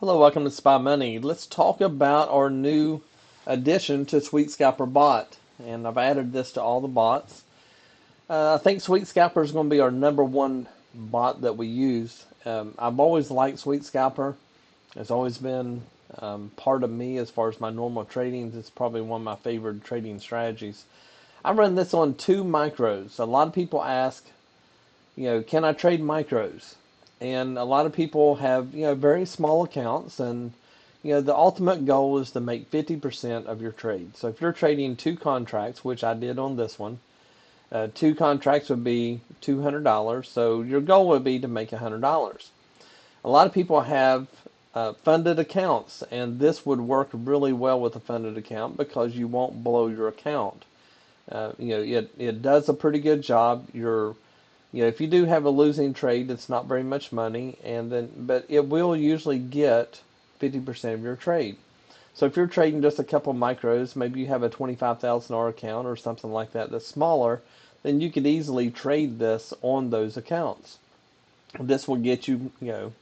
Hello, welcome to Spy Money. Let's talk about our new addition to Suite Scalper bot, and I've added this to all the bots. I think Suite Scalper is going to be our #1 bot that we use. I've always liked Suite Scalper. It's always been part of me as far as my normal trading. It's probably one of my favorite trading strategies. I run this on 2 micros. A lot of people ask, you know, can I trade micros? And a lot of people have, you know, very small accounts, and, you know, the ultimate goal is to make 50% of your trade. So if you're trading 2 contracts, which I did on this one, 2 contracts would be $200. So your goal would be to make $100. A lot of people have funded accounts, and this would work really well with a funded account because you won't blow your account. You know, it does a pretty good job. You know, if you do have a losing trade, it's not very much money, and then but it will usually get 50% of your trade. So if you're trading just a couple micros, maybe you have a $25,000 account or something like that that's smaller, then you could easily trade this on those accounts. This will get you, you know,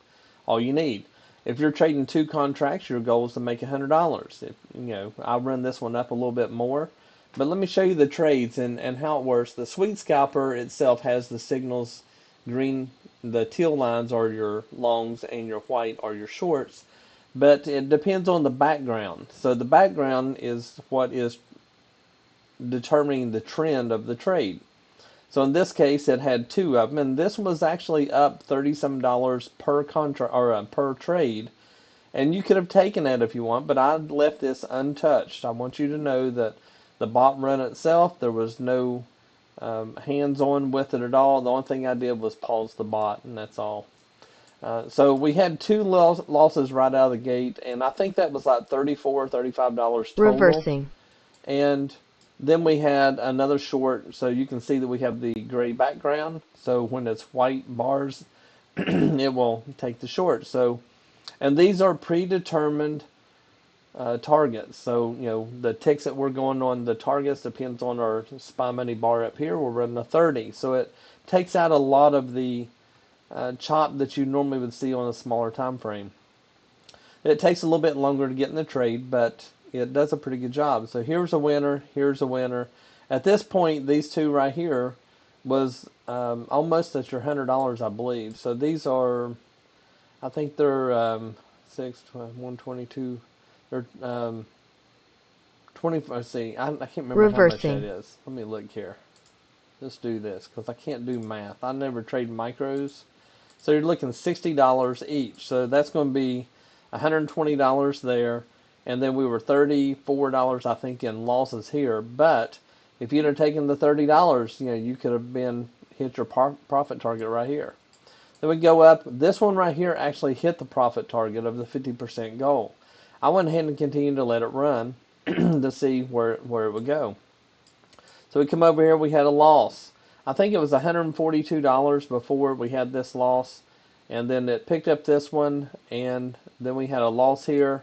all you need. If you're trading 2 contracts, your goal is to make $100. If, you know, I'll run this one up a little bit more. But let me show you the trades and how it works. The Suite Scalper itself has the signals green, the teal lines are your longs, and your white are your shorts. But it depends on the background. So the background is what is determining the trend of the trade. So in this case, it had 2 of them, and this was actually up $37 per contract or per trade. And you could have taken that if you want, but I left this untouched. I want you to know that. The bot run itself, there was no hands-on with it at all. The only thing I did was pause the bot, and that's all. So we had 2 losses right out of the gate, and I think that was like $34, $35 total. Reversing. And then we had another short, so you can see that we have the gray background. So when it's white bars, it will take the short. So, and these are predetermined targets. So, you know, the ticks that we're going on, the targets depends on our Spy Money bar up here. We're running a 30. So it takes out a lot of the chop that you normally would see on a smaller time frame. It takes a little bit longer to get in the trade, but it does a pretty good job. So here's a winner. Here's a winner. At this point, these 2 right here was almost at your $100, I believe. So these are, I think they're 6, 12, 122. Or 20. Let's see. I can't remember Reversing. How much that is. Let me look here. Let's do this because I can't do math. I never trade micros. So you're looking $60 each. So that's going to be $120 there, and then we were $34, I think, in losses here. But if you'd have taken the $30, you know, you could have been hit your profit target right here. Then we go up. This one right here actually hit the profit target of the 50% goal. I went ahead and continued to let it run to see where it would go. So we come over here, we had a loss. I think it was $142 before we had this loss, and then it picked up this one, and then we had a loss here,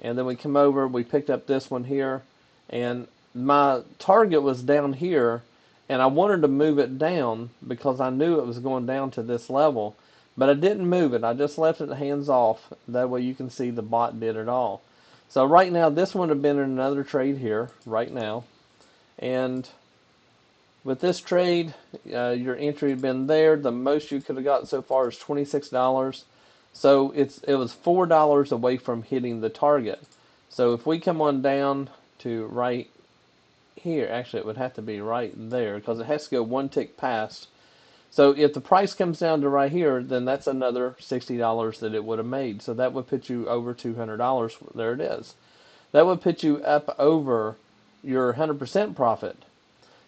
and then we come over, we picked up this one here, and my target was down here, and I wanted to move it down because I knew it was going down to this level. But I didn't move it. I just left it hands off. That way you can see the bot did it all. So right now, this would have been in another trade here right now. And with this trade, your entry had been there. The most you could have gotten so far is $26. So it was $4 away from hitting the target. So if we come on down to right here, actually it would have to be right there because it has to go 1 tick past. So if the price comes down to right here, then that's another $60 that it would have made. So that would put you over $200. There it is. That would put you up over your 100% profit.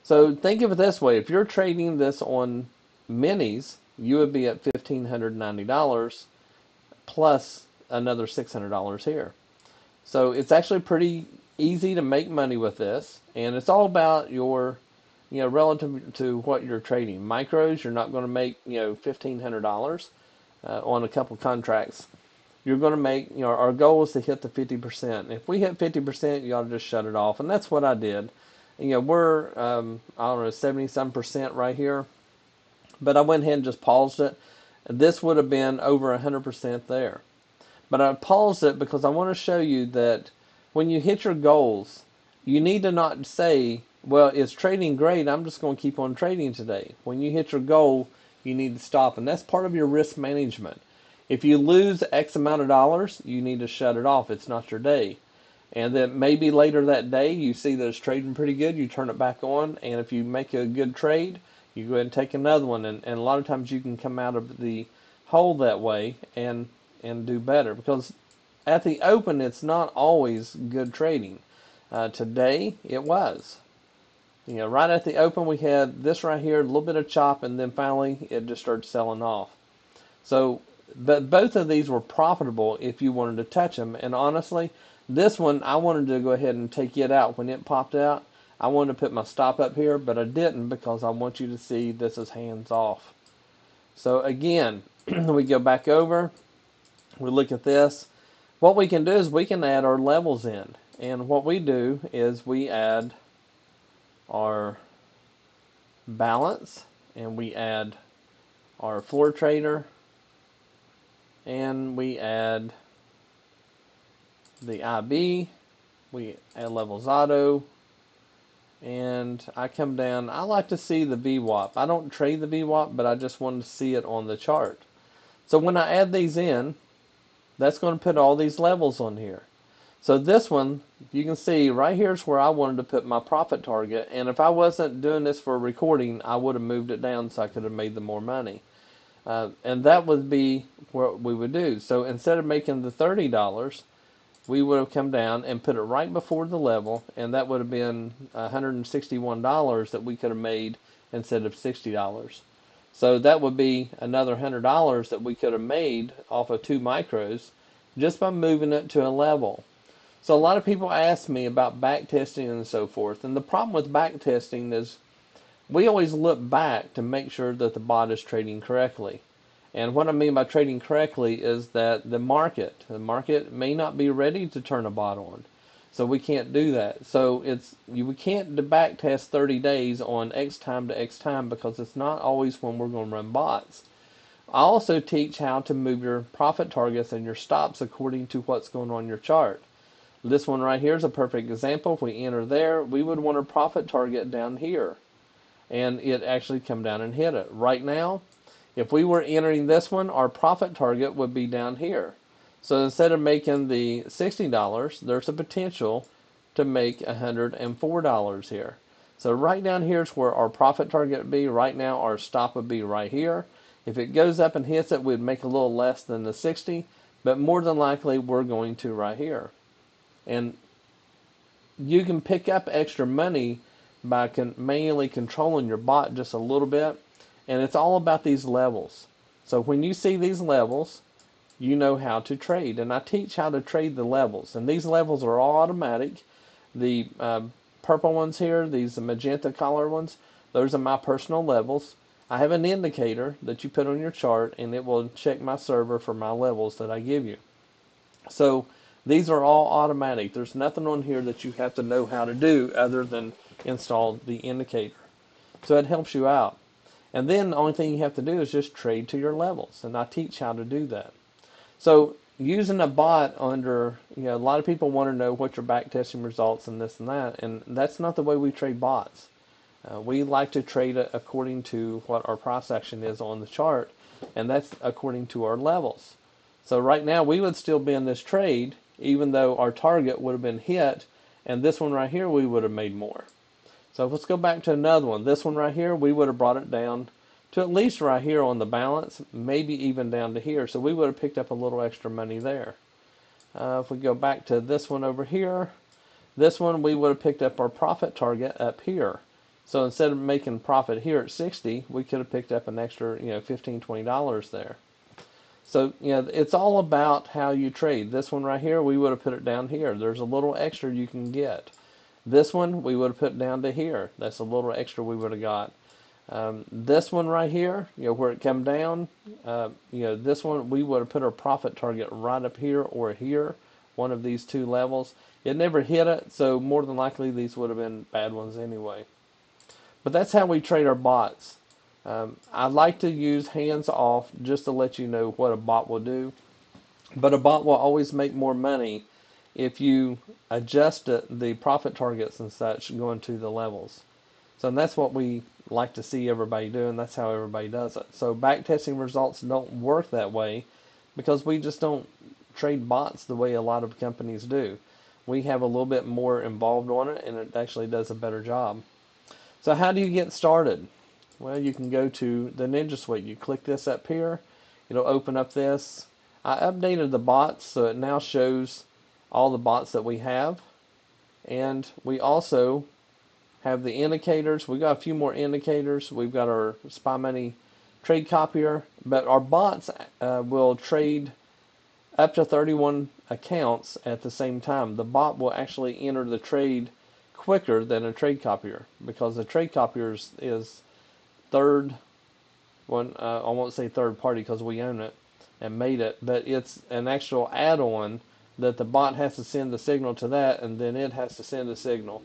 So think of it this way. If you're trading this on minis, you would be at $1,590 plus another $600 here. So it's actually pretty easy to make money with this. And it's all about your... You know, relative to what you're trading. Micros, you're not going to make, you know, $1,500 on a couple contracts. You're going to make, you know, our goal is to hit the 50%. If we hit 50%, you ought to just shut it off. And that's what I did. You know, we're, I don't know, 70-some% right here. But I went ahead and just paused it. This would have been over 100% there. But I paused it because I want to show you that when you hit your goals, you need to not say, well, it's trading great, I'm just going to keep on trading today. When you hit your goal, you need to stop, and that's part of your risk management. If you lose X amount of dollars, you need to shut it off. It's not your day. And then maybe later that day, you see that it's trading pretty good, you turn it back on, and if you make a good trade, you go ahead and take another one. And a lot of times you can come out of the hole that way and do better, because at the open, it's not always good trading. Today, it was. You know, right at the open, we had this right here, a little bit of chop, and then finally, it just started selling off. So, but both of these were profitable if you wanted to touch them. And honestly, this one, I wanted to go ahead and take it out. When it popped out, I wanted to put my stop up here, but I didn't, because I want you to see this is hands off. So again, we go back over, we look at this. What we can do is we can add our levels in. And what we do is we add our balance, and we add our floor trader, and we add the IB, we add levels auto, and I come down. I like to see the VWAP. I don't trade the VWAP, but I just wanted to see it on the chart. So when I add these in, that's going to put all these levels on here. So this one, you can see right here is where I wanted to put my profit target, and if I wasn't doing this for recording, I would have moved it down so I could have made the more money. And that would be what we would do. So instead of making the $30, we would have come down and put it right before the level, and that would have been $161 that we could have made instead of $60. So that would be another $100 that we could have made off of 2 micros just by moving it to a level. So a lot of people ask me about back testing and so forth, and the problem with back testing is we always look back to make sure that the bot is trading correctly. And what I mean by trading correctly is that the market may not be ready to turn a bot on. So we can't do that. So we can't back test 30 days on X time to X time, because it's not always when we're going to run bots. I also teach how to move your profit targets and your stops according to what's going on in your chart. This one right here is a perfect example. If we enter there, we would want a profit target down here, and it actually come down and hit it. Right now, if we were entering this one, our profit target would be down here. So instead of making the $60, there's a potential to make $104 here. So right down here is where our profit target would be. Right now, our stop would be right here. If it goes up and hits it, we'd make a little less than the 60, but more than likely, we're going to right here. And you can pick up extra money by manually controlling your bot just a little bit. And it's all about these levels. So when you see these levels, you know how to trade. And I teach how to trade the levels. And these levels are all automatic. The purple ones here, these magenta color ones, those are my personal levels. I have an indicator that you put on your chart, and it will check my server for my levels that I give you. So these are all automatic. There's nothing on here that you have to know how to do other than install the indicator. So it helps you out. And then the only thing you have to do is just trade to your levels, and I teach how to do that. So using a bot under, you know, a lot of people want to know what your back testing results and this and that's not the way we trade bots. We like to trade according to what our price action is on the chart, and that's according to our levels. So right now we would still be in this trade, even though our target would have been hit, and this one right here we would have made more. So let's go back to another one. This one right here, we would have brought it down to at least right here on the balance, maybe even down to here. So we would have picked up a little extra money there. If we go back to this one over here, this one we would have picked up our profit target up here. So instead of making profit here at 60, we could have picked up an extra, you know, $15, $20 there. So, you know, it's all about how you trade. This one right here, we would have put it down here. There's a little extra you can get. This one we would have put down to here. That's a little extra we would have got. This one right here, you know, where it come down, you know, this one we would have put our profit target right up here or here, one of these two levels. It never hit it, so more than likely these would have been bad ones anyway. But that's how we trade our bots. I like to use hands off just to let you know what a bot will do. But a bot will always make more money if you adjust the profit targets and such going to the levels. So that's what we like to see everybody do, and that's how everybody does it. So backtesting results don't work that way because we just don't trade bots the way a lot of companies do. We have a little bit more involved on it, and it actually does a better job. So how do you get started? Well, you can go to the Ninja Suite. You click this up here. It'll open up this. I updated the bots, so it now shows all the bots that we have. And we also have the indicators. We've got a few more indicators. We've got our Spy Money trade copier. But our bots will trade up to 31 accounts at the same time. The bot will actually enter the trade quicker than a trade copier, because the trade copier is third one. I won't say third party because we own it and made it, but it's an actual add-on that the bot has to send the signal to that, and then it has to send the signal.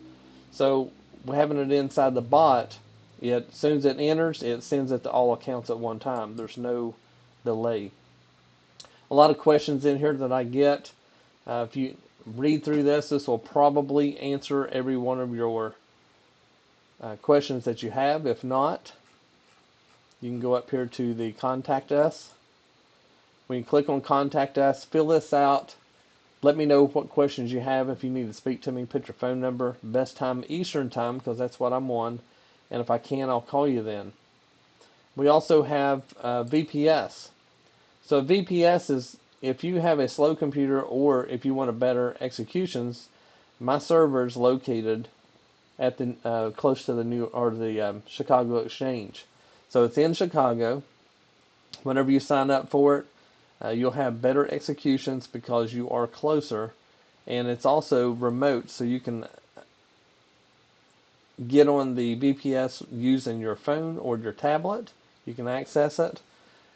So having it inside the bot, as soon as it enters, it sends it to all accounts at one time. There's no delay. A lot of questions in here that I get. If you read through this, this will probably answer every one of your questions that you have. If not, you can go up here to the Contact Us. When you click on Contact Us, fill this out. Let me know what questions you have. If you need to speak to me, put your phone number, best time Eastern time, because that's what I'm on. And if I can, I'll call you then. We also have VPS. So VPS is if you have a slow computer or if you want to better executions. My server is located at the close to the Chicago Exchange, so it's in Chicago. Whenever you sign up for it, you'll have better executions because you are closer, and it's also remote, so you can get on the VPS using your phone or your tablet. You can access it.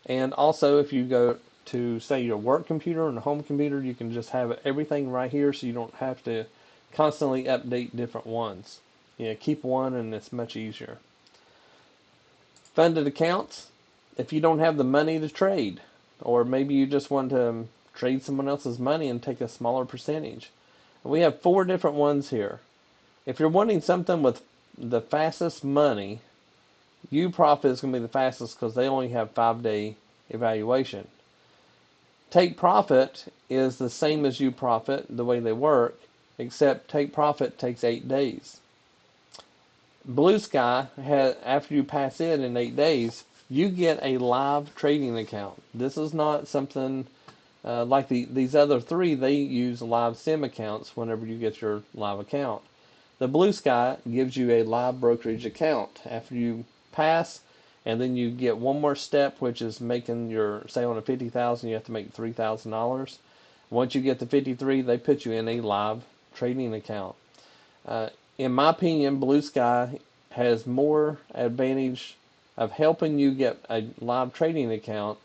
And also, if you go to, say, your work computer and home computer, you can just have everything right here, so you don't have to constantly update different ones. You know, keep one, and it's much easier. Funded accounts. If you don't have the money to trade, or maybe you just want to trade someone else's money and take a smaller percentage. We have four different ones here. If you're wanting something with the fastest money, UProfit is going to be the fastest because they only have 5-day evaluation. Take Profit is the same as UProfit, the way they work, except Take Profit takes 8 days. Blue Sky, after you pass in 8 days, you get a live trading account. This is not something like these other three. They use live sim accounts whenever you get your live account. The Blue Sky gives you a live brokerage account after you pass, and then you get one more step, which is making your, say on a $50,000, you have to make $3,000. Once you get to 53, they put you in a live trading account. In my opinion, Blue Sky has more advantage of helping you get a live trading account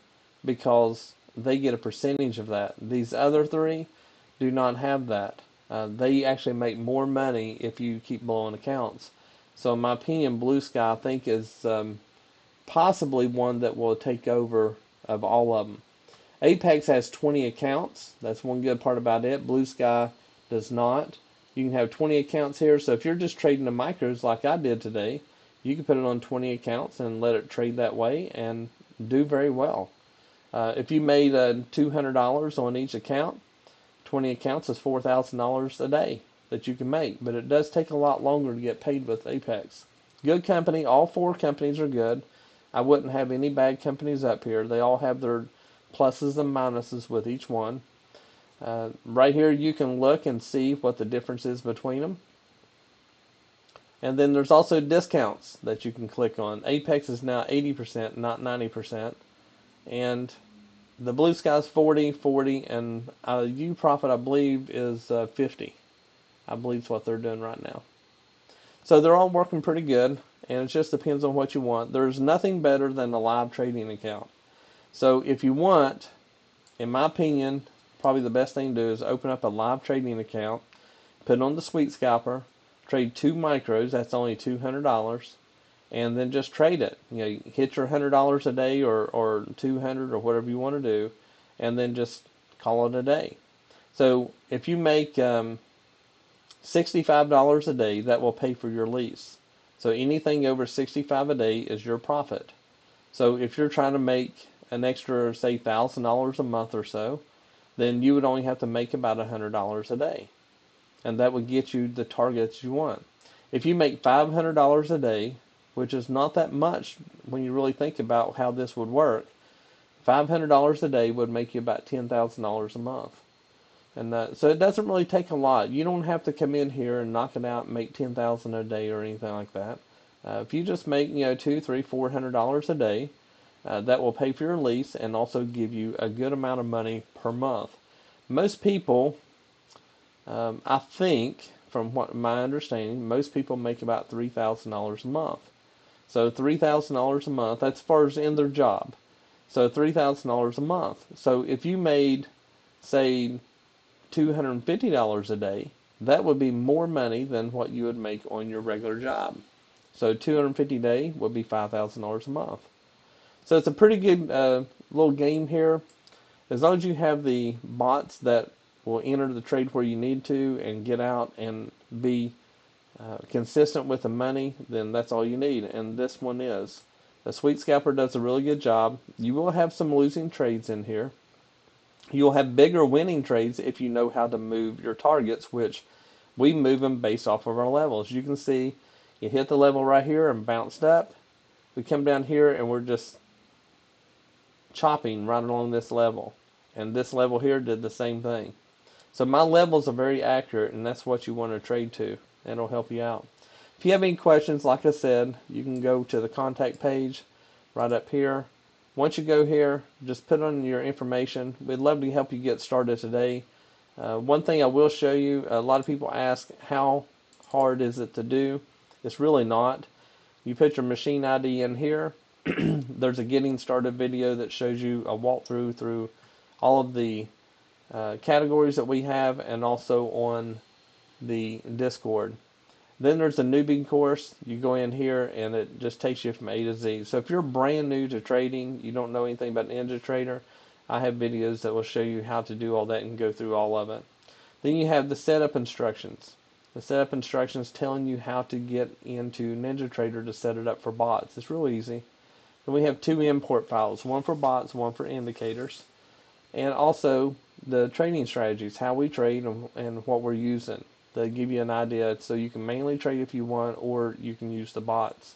because they get a percentage of that. These other three do not have that. They actually make more money if you keep blowing accounts. So in my opinion, Blue Sky, I think, is possibly one that will take over of all of them. APEX has 20 accounts. That's one good part about it. Blue Sky does not. You can have 20 accounts here. So if you're just trading the micros like I did today, you can put it on 20 accounts and let it trade that way and do very well. If you made $200 on each account, 20 accounts is $4,000 a day that you can make, but it does take a lot longer to get paid with Apex. Good company. All four companies are good. I wouldn't have any bad companies up here. They all have their pluses and minuses with each one. Right here you can look and see what the difference is between them. And then there's also discounts that you can click on. Apex is now 80%, not 90%. And the Blue Sky's 40, and UProfit, I believe, is 50. I believe is what they're doing right now. So they're all working pretty good, and it just depends on what you want. There's nothing better than a live trading account. So if you want, in my opinion, probably the best thing to do is open up a live trading account, put it on the Suite Scalper, trade 2 micros, that's only $200. And then just trade it. You know, you hit your $100 a day or $200 or whatever you want to do, and then just call it a day. So if you make $65 a day, that will pay for your lease. So anything over $65 a day is your profit. So if you're trying to make an extra, say, $1,000 a month or so, then you would only have to make about $100 a day. And that would get you the targets you want. If you make $500 a day, which is not that much when you really think about how this would work, $500 a day would make you about $10,000 a month. And so it doesn't really take a lot. You don't have to come in here and knock it out and make $10,000 a day or anything like that. If you just make, $200, $300, $400 a day, that will pay for your lease and also give you a good amount of money per month. Most people, I think, from what my understanding, most people make about $3,000 a month. So $3,000 a month, that's as far as in their job. So $3,000 a month. So if you made, say, $250 a day, that would be more money than what you would make on your regular job. So $250 a day would be $5,000 a month. So it's a pretty good little game here. As long as you have the bots that will enter the trade where you need to and get out and be consistent with the money, then that's all you need. And this one is. The Suite Scalper does a really good job. You will have some losing trades in here. You'll have bigger winning trades if you know how to move your targets, which we move them based off of our levels. You can see you hit the level right here and bounced up. We come down here and we're just chopping right along this level. And this level here did the same thing. So my levels are very accurate, and that's what you want to trade to. It'll help you out. If you have any questions, like I said, you can go to the contact page right up here. Once you go here, just put on your information. We'd love to help you get started today. One thing I will show you, a lot of people ask, how hard is it to do? It's really not. You put your machine ID in here. There's a getting started video that shows you a walkthrough through all of the categories that we have, and also on the Discord. Then there's a newbie course. You go in here and it just takes you from A to Z. So if you're brand new to trading, you don't know anything about NinjaTrader, I have videos that will show you how to do all that and go through all of it. Then you have the setup instructions. The setup instructions telling you how to get into NinjaTrader to set it up for bots. It's real easy. Then we have two import files, one for bots, one for indicators. And also the trading strategies, how we trade and what we're using. They give you an idea, so you can manually trade if you want, or you can use the bots.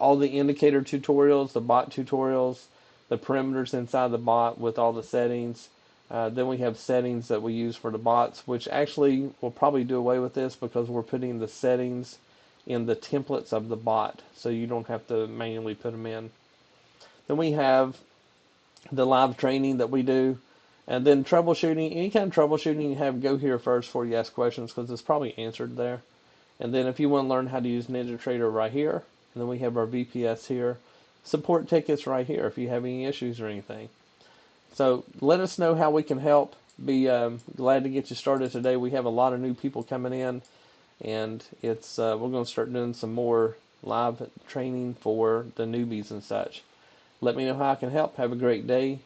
All the indicator tutorials, the bot tutorials, the parameters inside the bot with all the settings. Then we have settings that we use for the bots, which actually we'll probably do away with this because we're putting the settings in the templates of the bot, so you don't have to manually put them in. Then we have the live training that we do. And then troubleshooting, any kind of troubleshooting you have, go here first before you ask questions because it's probably answered there. And then if you want to learn how to use NinjaTrader, right here. And then we have our VPS here. Support tickets right here if you have any issues or anything. So let us know how we can help. Be glad to get you started today. We have a lot of new people coming in. And it's we're going to start doing some more live training for the newbies and such. Let me know how I can help. Have a great day.